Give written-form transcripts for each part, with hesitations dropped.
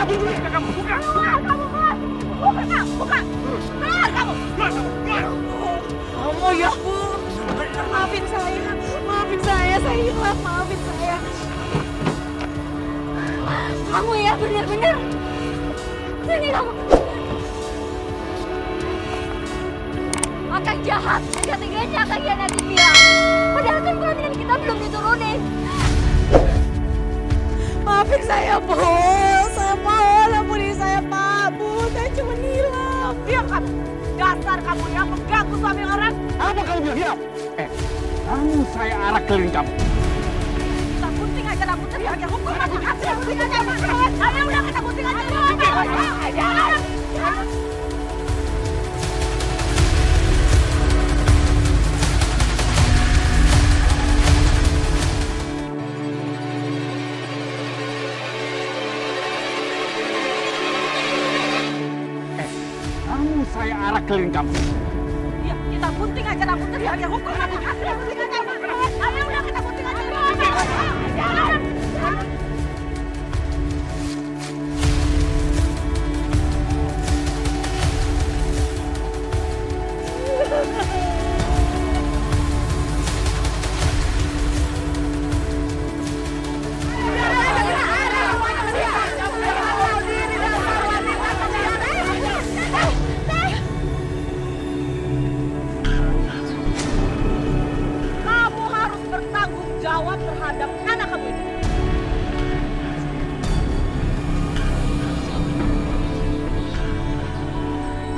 kabur dulu. Kamu buka. Keluar kamu, keluar. Buka kamu, buka. Keluar kamu. Keluar kamu, keluar. Kamu ya Bu. Maafin saya. Maafin saya hilaf. Maafin saya. Kamu ya benar-benar. Sini kamu. Akang jahat. Tega-teganya Akang hianatin dia. Padahal kan pelaminan kita belum diturunin. Maafin saya, Bu. Saya mohon ampuni saya, Pak. Bu, saya cuma hilaf. Diam kamu. Dasar kamu yang mengganggu suami orang. Apa kamu bilang diam? Kamu saya arah keliling kamu. Tak penting aja aku teriak. Aku bukan anak aku. Aku bukan anak aku. Ayo udah kita penting aja. Jangan. Saya arah keliling kamu. Iya, kita bunting aja aku teriak ya hukum. Kita bunting aja. Ayo udah kita bunting aja. Jangan.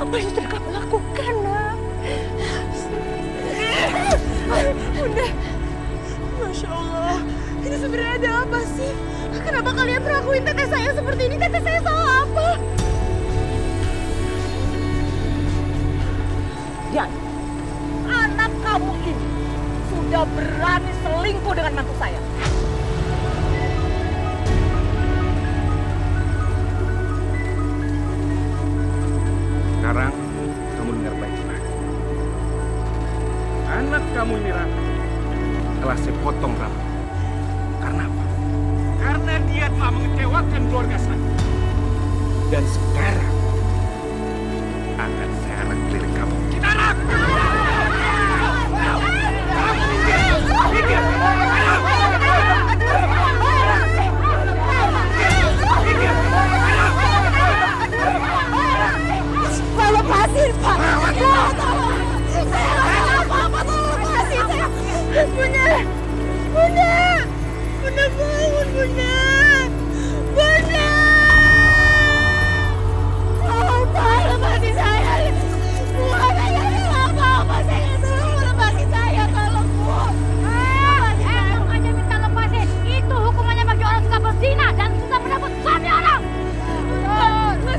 Apa yang sudah kamu lakukan, Nak? Bunda, Masya Allah, ini sebenarnya ada apa sih? Kenapa kalian perlakuin teteh saya seperti ini? Teteh saya salah apa? Dan anak kamu ini sudah berani selingkuh dengan mantu saya. Sekarang kamu dengar baik-baik. Anak kamu ini Ratu telah saya potong rambut. Karena apa? Karena dia telah mengecewakan keluarga saya. Dan sekarang akan saya arah keliling kamu. Kita arah! Lepasin, Pak! Tolong! Saya nggak apa-apa, tolong lepasin! Saya... Bunda! Bunda! Bunda bangun, Bunda! Bunda! Tolong, Pak! Lepasin saya! Bukan, saya nggak apa-apa! Saya nggak selalu lepasin saya, tolong, Bu! Kamu aja minta lepasin! Itu hukumannya bagi orang suka berzina dan suka mendapat suami orang!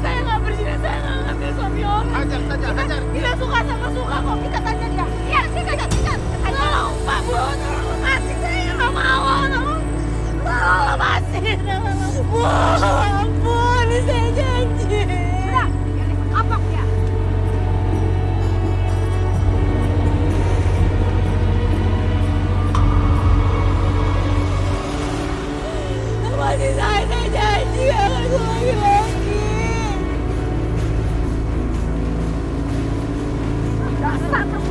Saya nggak berzina, saya nggak ngambil suami orang. Hajar. Kita suka sama suka kok, kita tanya dia. Iya, kita. Tolong, Pak Bu, tolong lepasin, saya nggak mau, tolong. Tolong lepasin. Bu, ampun, saya janji. Udah, kapok ya. Lepasin saya janji, nggak akan lagi. Bapak,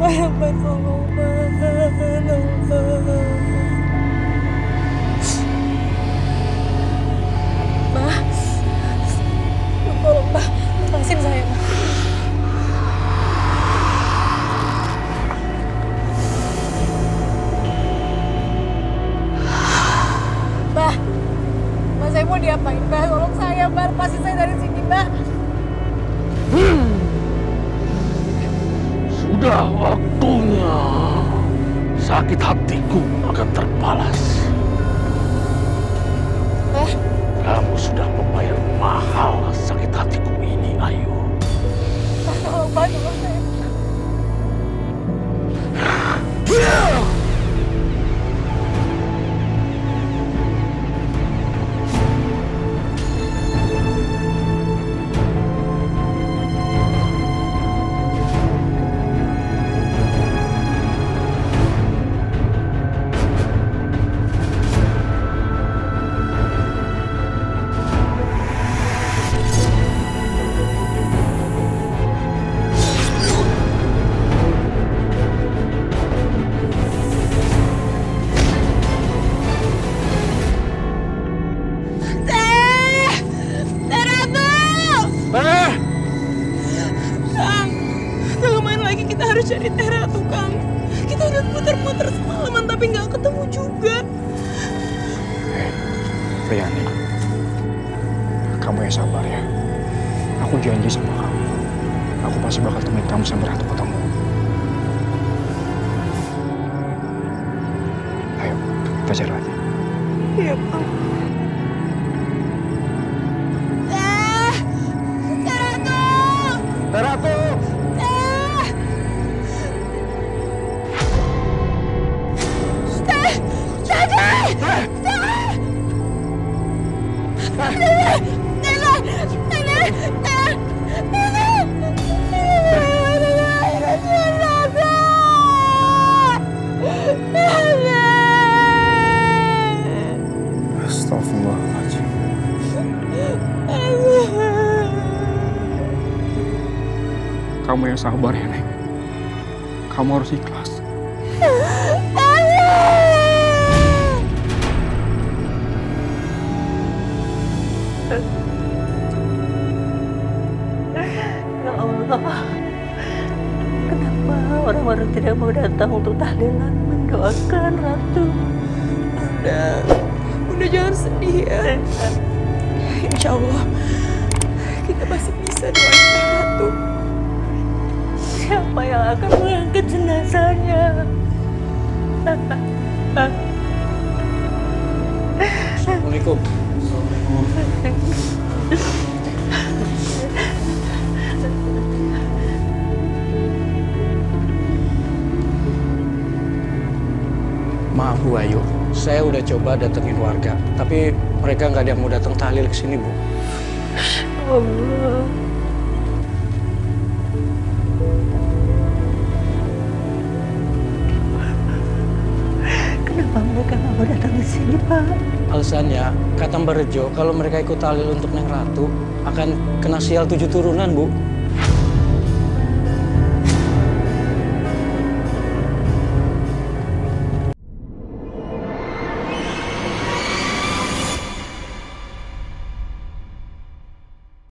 banyak pertolongan Allah. Ma, tolong Ma, lepasin saya Ma. Ma, saya mau diapain Ma? Tolong saya Ma, lepasin saya dari sini Ma. Sudah waktunya sakit hatiku akan terbalas. Kamu sudah membayar mahal sakit hatiku ini, Ayu. Kamu yang sabar ya, Neng. Kamu harus ikhlas. Ya Allah, kenapa orang-orang tidak mau datang untuk tahlilan mendoakan Ratu? Udah jangan sedih ya. Insya Allah, kita masih bisa doakan Ratu. Siapa yang akan mengangkat jenazahnya? Assalamualaikum. Maaf Bu Ayu, saya udah coba datengin warga, tapi mereka nggak ada yang mau datang tahlil ke sini Bu. Allah. Alasannya, kata Mbak Rejo, kalau mereka ikut tahlil untuk Neng Ratu akan kena sial 7 turunan, Bu.